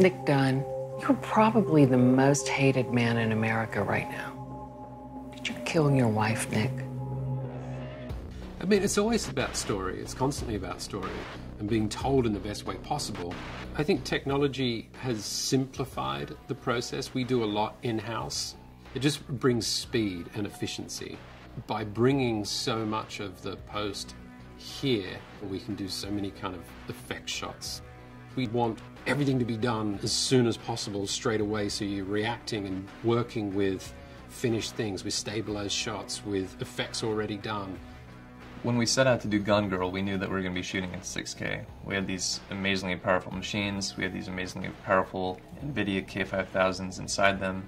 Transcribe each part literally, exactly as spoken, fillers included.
Nick Dunne, you're probably the most hated man in America right now. Did you kill your wife, Nick? I mean, it's always about story. It's constantly about story and being told in the best way possible. I think technology has simplified the process. We do a lot in-house. It just brings speed and efficiency. By bringing so much of the post here, we can do so many kind of effect shots. We want everything to be done as soon as possible, straight away, so you're reacting and working with finished things, with stabilized shots, with effects already done. When we set out to do Gone Girl, we knew that we were going to be shooting in six K. We had these amazingly powerful machines, we had these amazingly powerful NVIDIA K five thousands inside them,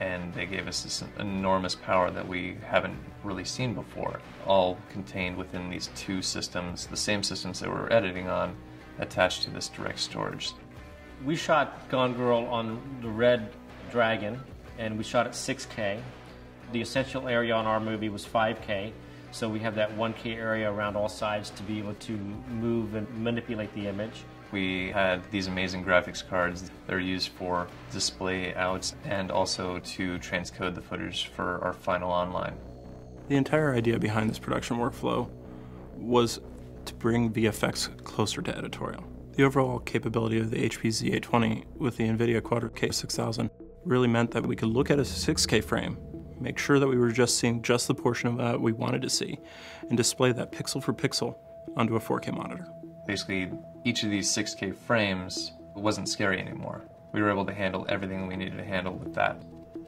and they gave us this enormous power that we haven't really seen before, all contained within these two systems, the same systems that we were editing on, attached to this direct storage. We shot Gone Girl on the Red Dragon, and we shot at six K. The essential area on our movie was five K. So we have that one K area around all sides to be able to move and manipulate the image. We had these amazing graphics cards. They're used for display outs and also to transcode the footage for our final online. The entire idea behind this production workflow was to bring V F X closer to editorial. The overall capability of the H P Z eight twenty with the NVIDIA Quadro K six thousand really meant that we could look at a six K frame, make sure that we were just seeing just the portion of that we wanted to see, and display that pixel for pixel onto a four K monitor. Basically, each of these six K frames wasn't scary anymore. We were able to handle everything we needed to handle with that.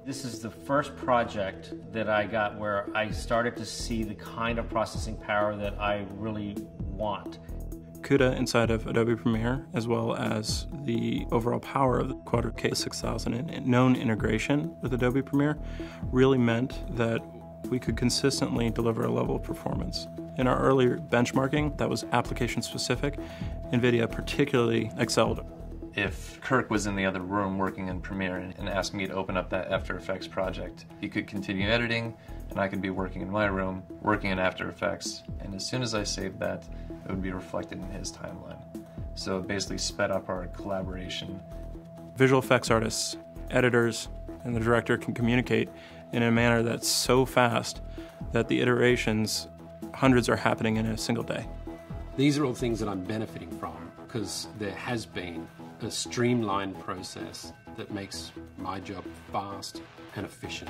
This is the first project that I got where I started to see the kind of processing power that I really want. CUDA inside of Adobe Premiere, as well as the overall power of the Quadro K six thousand and known integration with Adobe Premiere, really meant that we could consistently deliver a level of performance. In our earlier benchmarking, that was application-specific, NVIDIA particularly excelled. If Kirk was in the other room working in Premiere and asked me to open up that After Effects project, he could continue editing, and I could be working in my room, working in After Effects, and as soon as I saved that, it would be reflected in his timeline. So it basically sped up our collaboration. Visual effects artists, editors, and the director can communicate in a manner that's so fast that the iterations, hundreds are happening in a single day. These are all things that I'm benefiting from because there has been a streamlined process that makes my job fast and efficient.